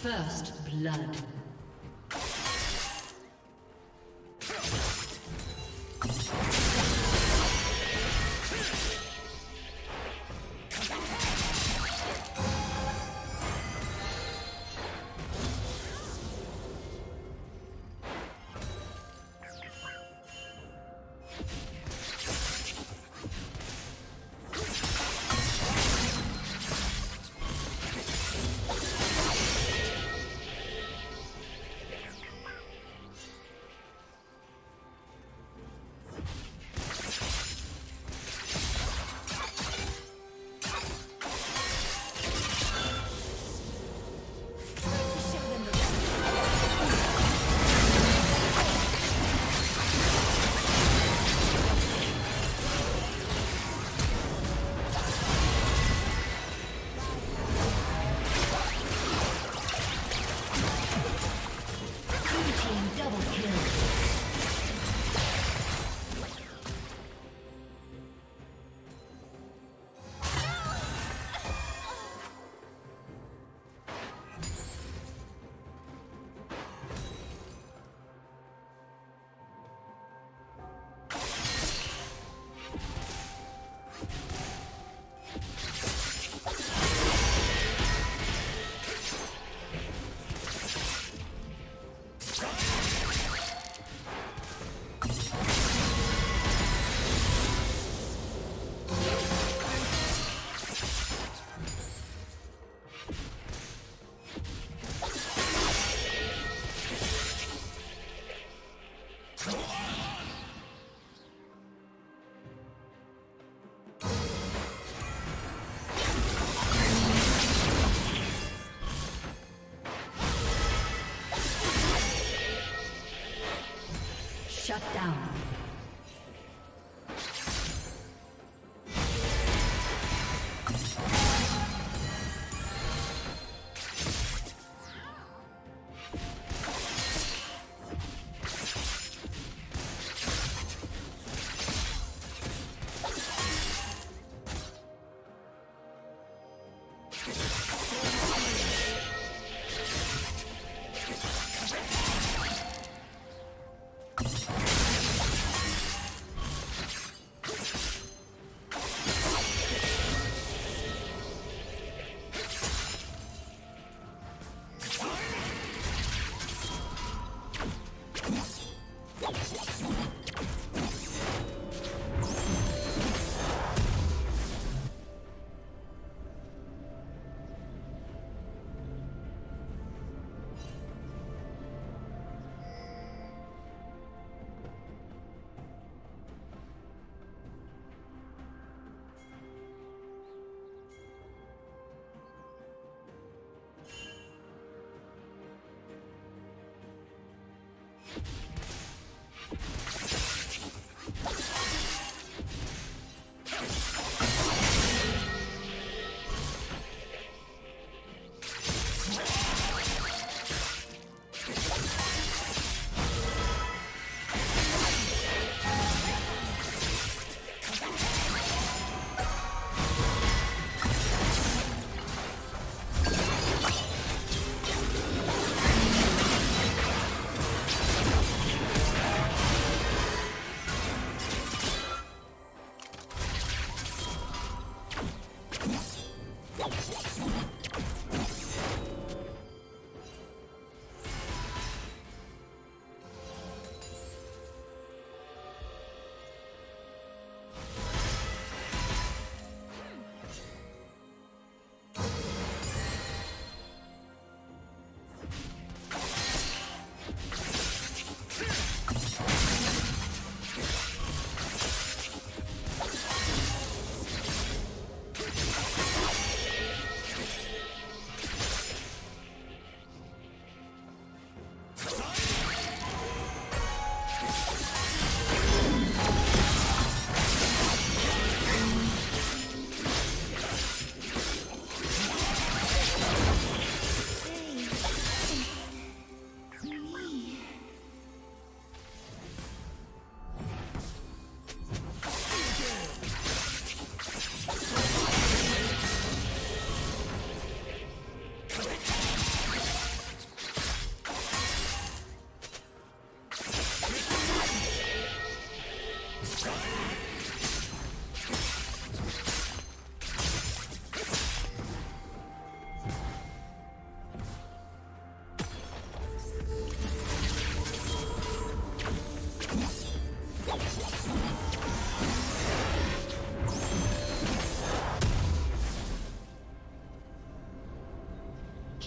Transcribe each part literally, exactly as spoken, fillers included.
First blood. Shut down.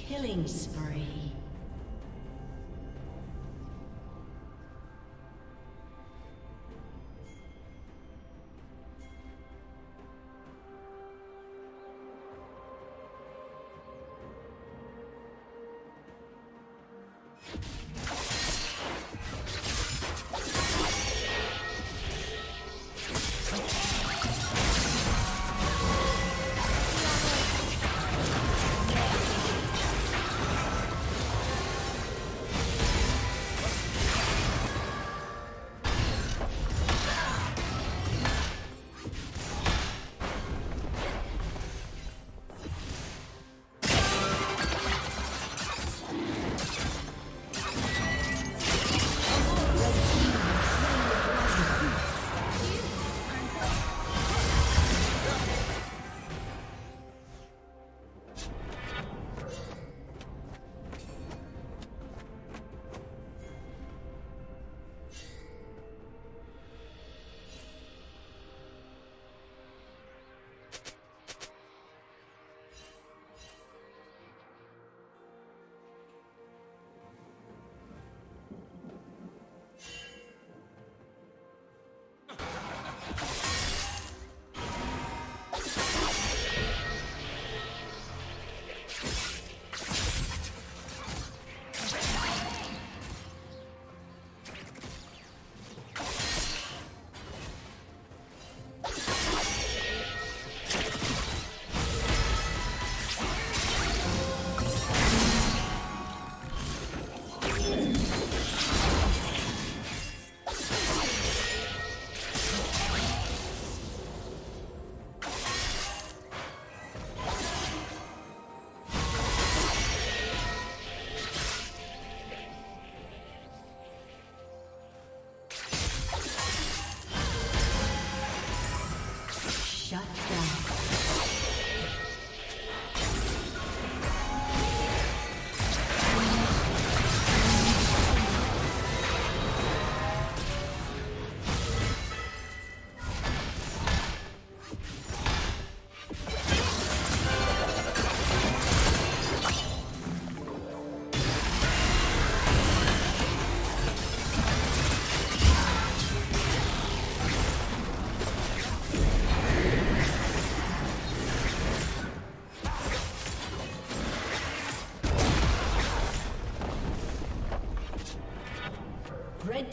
Killing spree. Red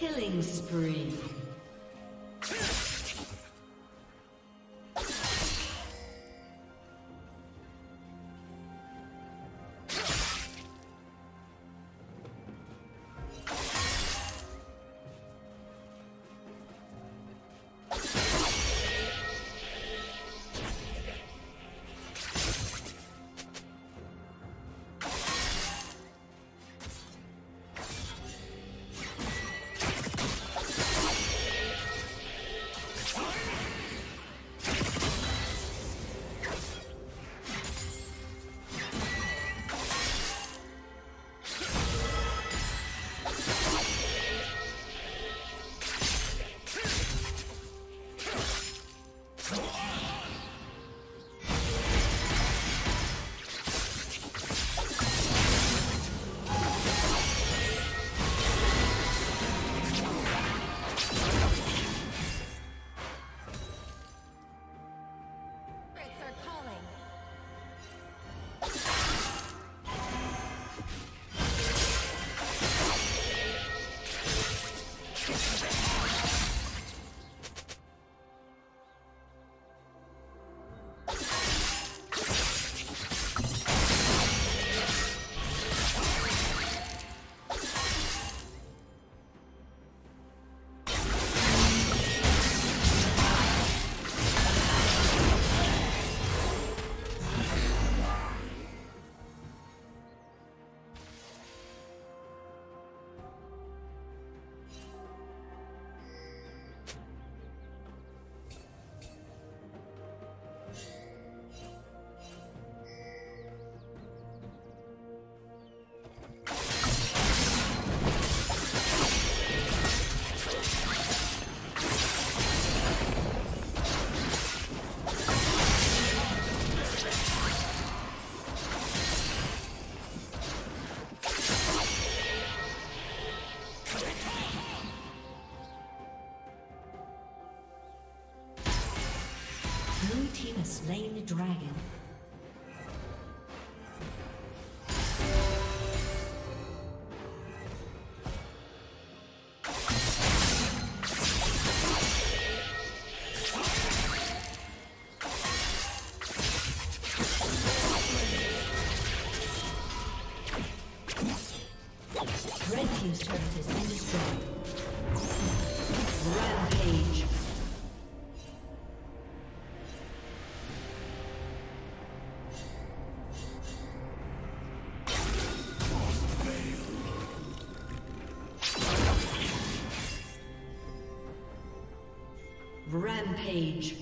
Killing spree. You slain the dragon. Rampage.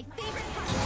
My favorite part.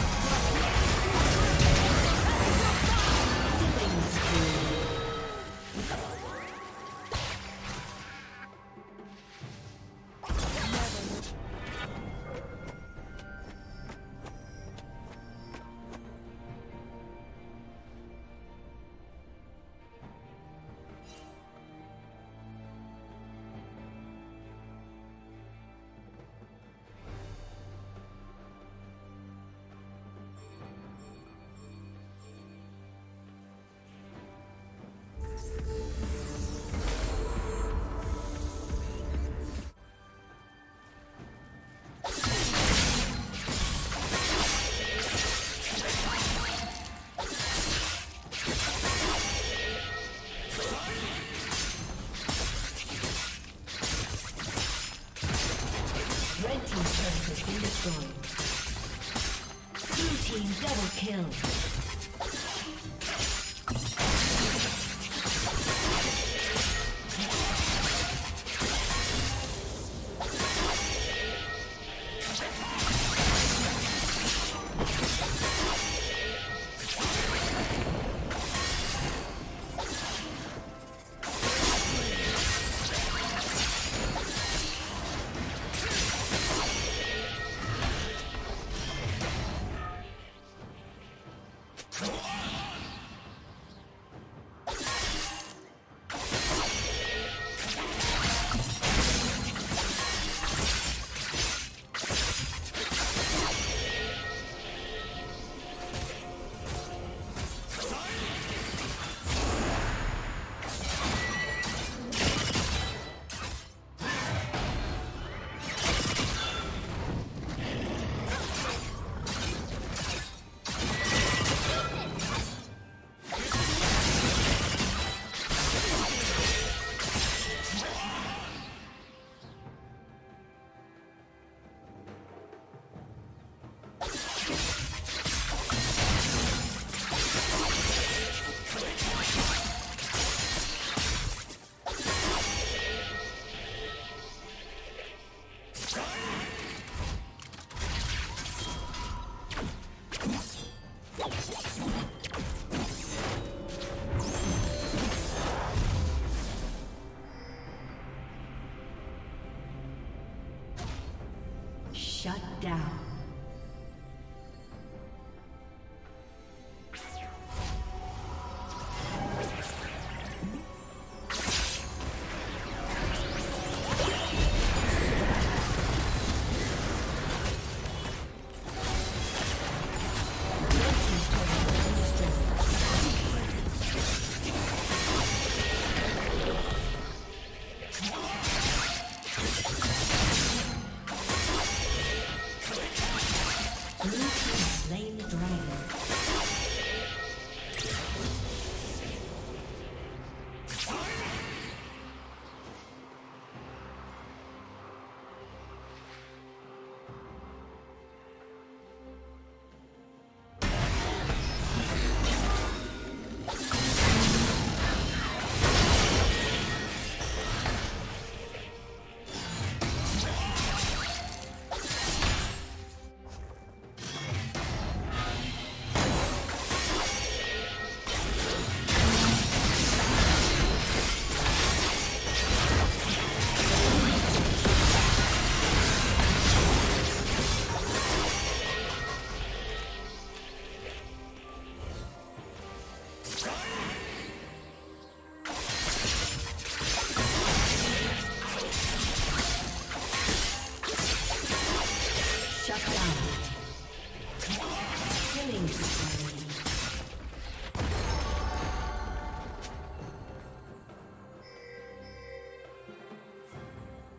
Shut down.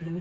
Blue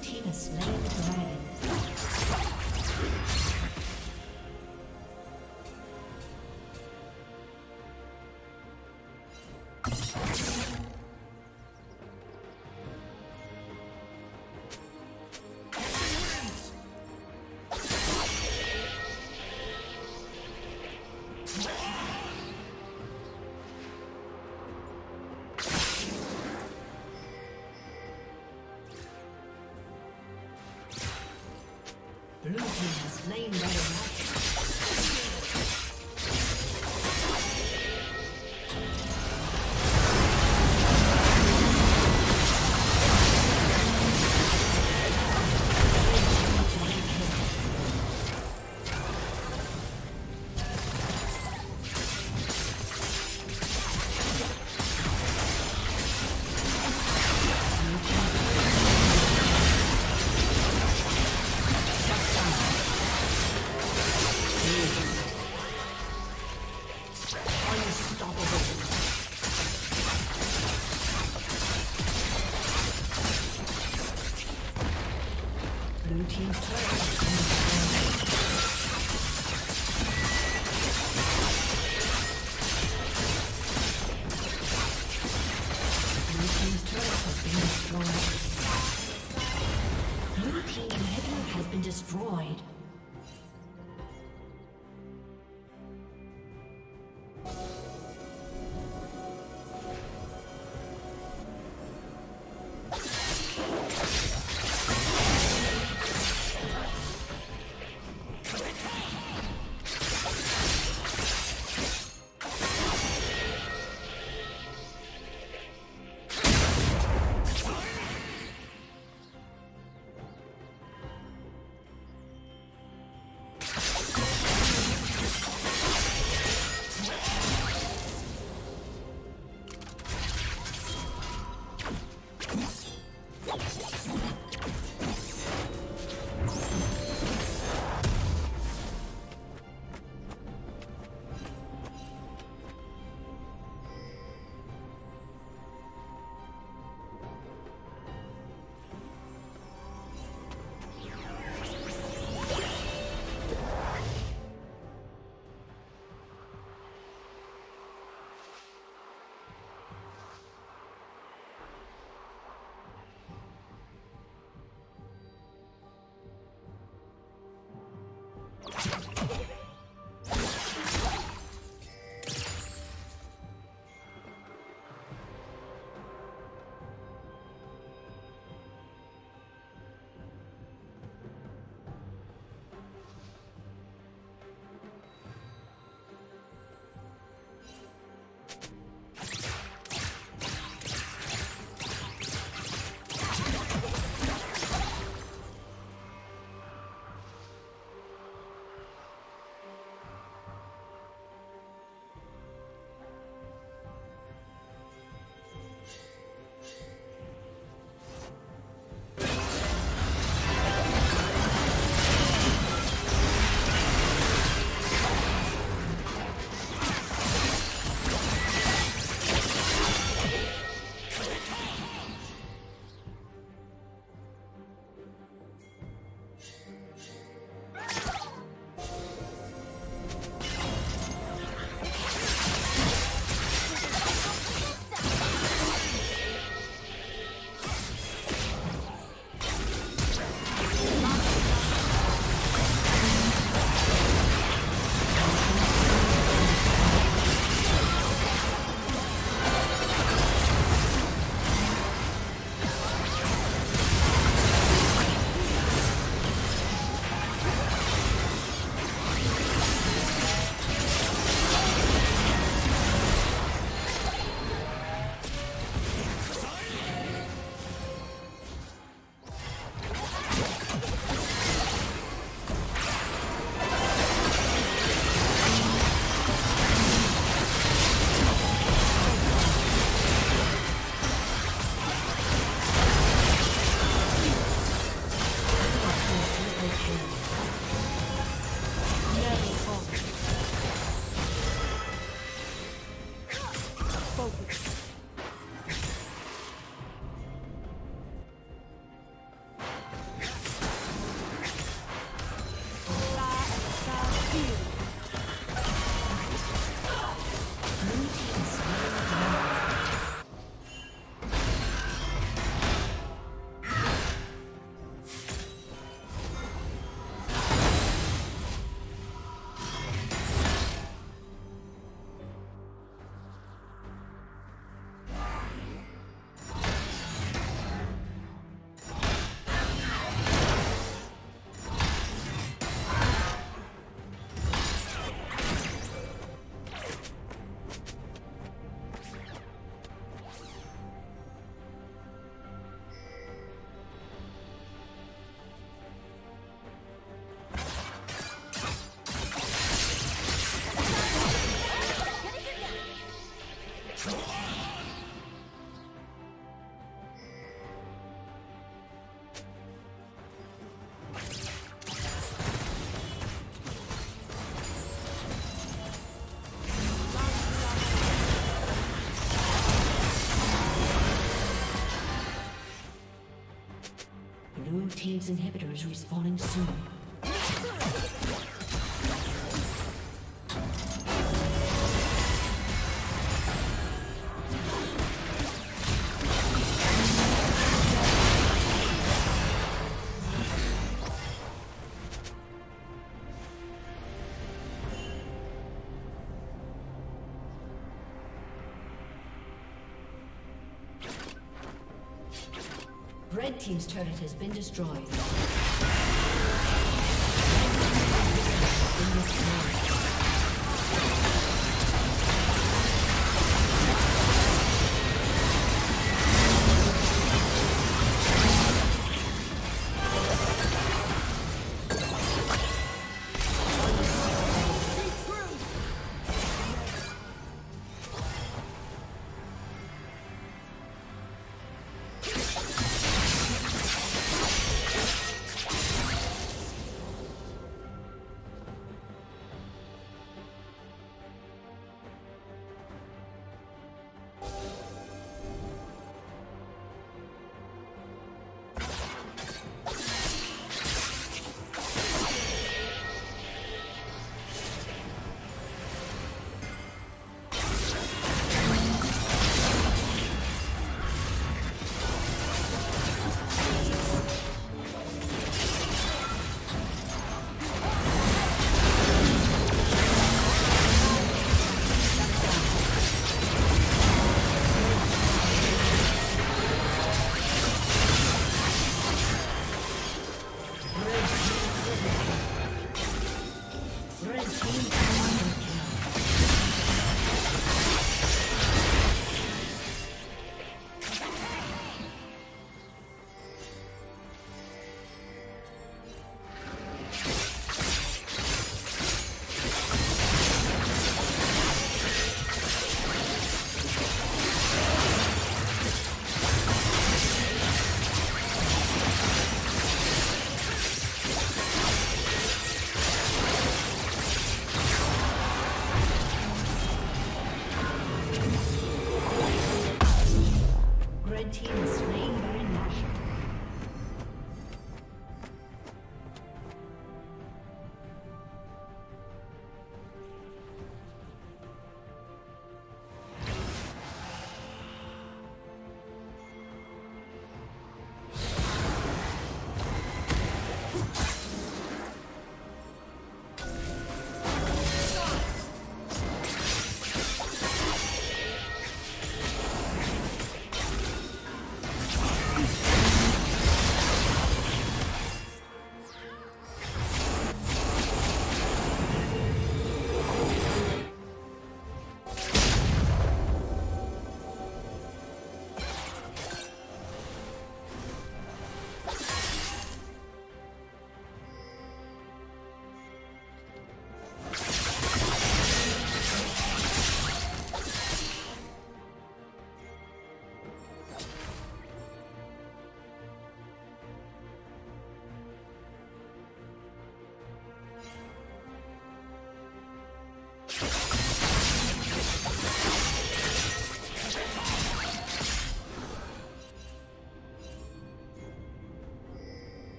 Team's turret has been destroyed. Blue team has slain Red. destroyed. Team's inhibitor is respawning soon. team's turret has been destroyed.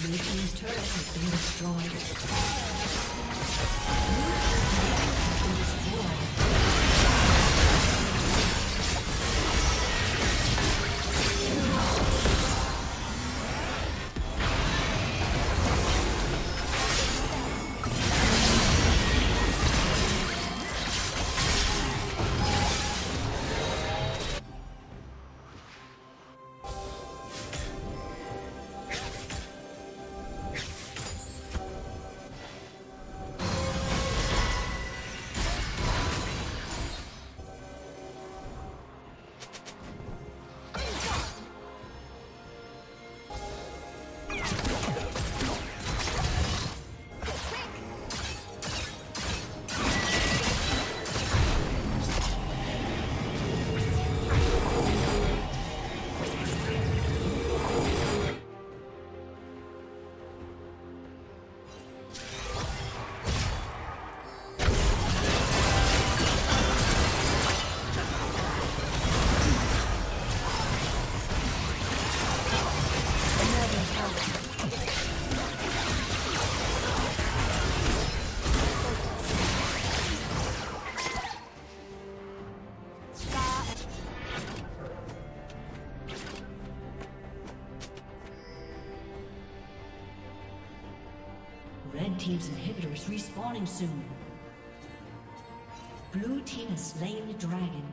Blue team's turret has been destroyed. Blue team's turret has been destroyed. Team's inhibitor is respawning soon. Blue team has slain the dragon.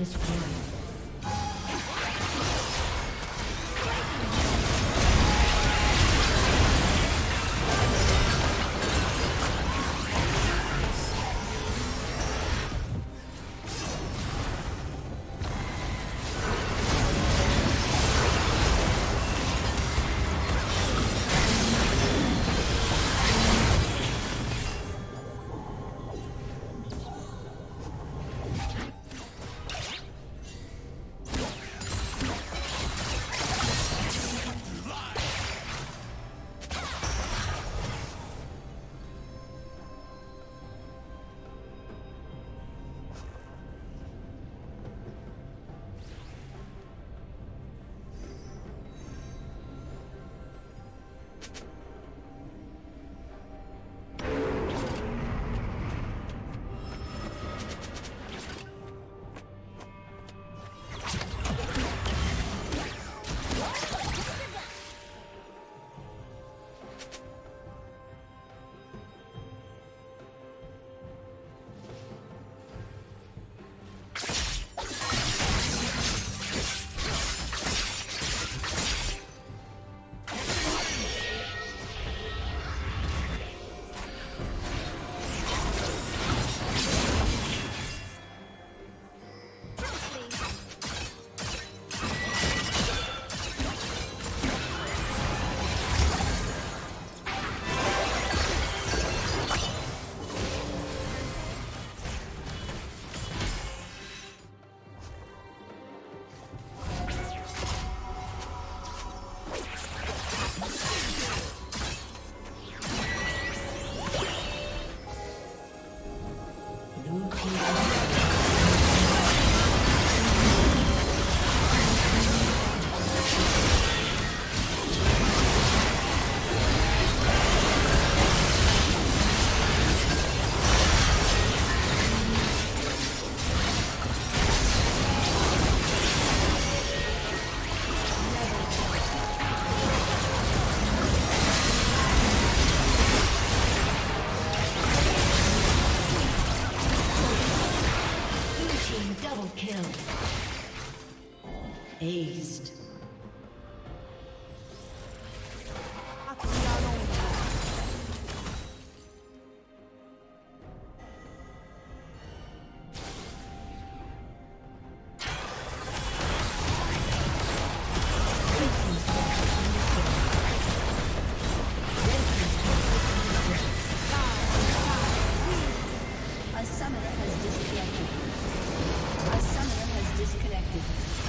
destroyed. Aced. A summoner has disconnected. A summoner has disconnected.